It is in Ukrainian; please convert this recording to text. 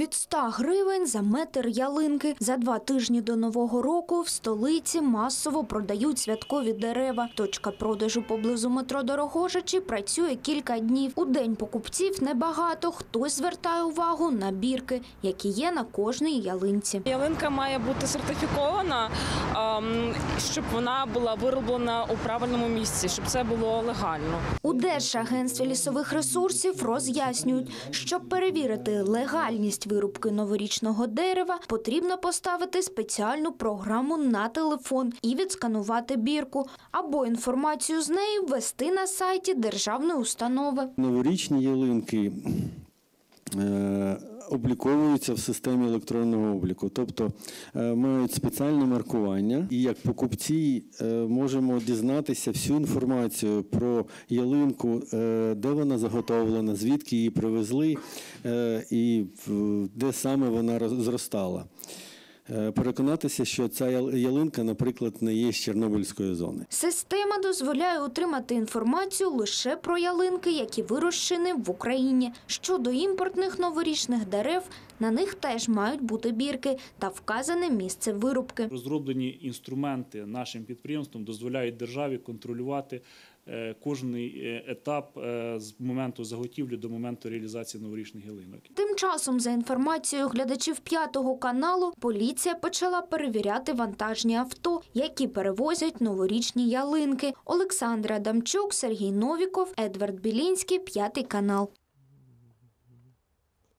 Від 100 гривень за метр ялинки. За 2 тижні до Нового року в столиці масово продають святкові дерева. Точка продажу поблизу метро Дорогожичі працює кілька днів. У день покупців небагато. Хтось звертає увагу на бірки, які є на кожній ялинці. Ялинка має бути сертифікована, щоб вона була вироблена у правильному місці, щоб це було легально. У Держагентстві лісових ресурсів роз'яснюють, щоб перевірити легальність вирубки новорічного дерева, потрібно поставити спеціальну програму на телефон і відсканувати бірку, або інформацію з неї ввести на сайті державної установи. Новорічні ялинки обліковуються в системі електронного обліку, тобто мають спеціальне маркування, і як покупці можемо дізнатися всю інформацію про ялинку, де вона заготовлена, звідки її привезли і де саме вона зростала. Переконатися, що ця ялинка, наприклад, не є з Чорнобильської зони. Система дозволяє отримати інформацію лише про ялинки, які вирощені в Україні. Щодо імпортних новорічних дерев, на них теж мають бути бірки та вказане місце вирубки. Розроблені інструменти нашим підприємствам дозволяють державі контролювати кожний етап з моменту заготівлі до моменту реалізації новорічних ялинок. Тим часом, за інформацією глядачів П'ятого каналу, поліція почала перевіряти вантажні авто, які перевозять новорічні ялинки. Олександра Адамчук, Сергій Новіков, Едвард Білінський, П'ятий канал.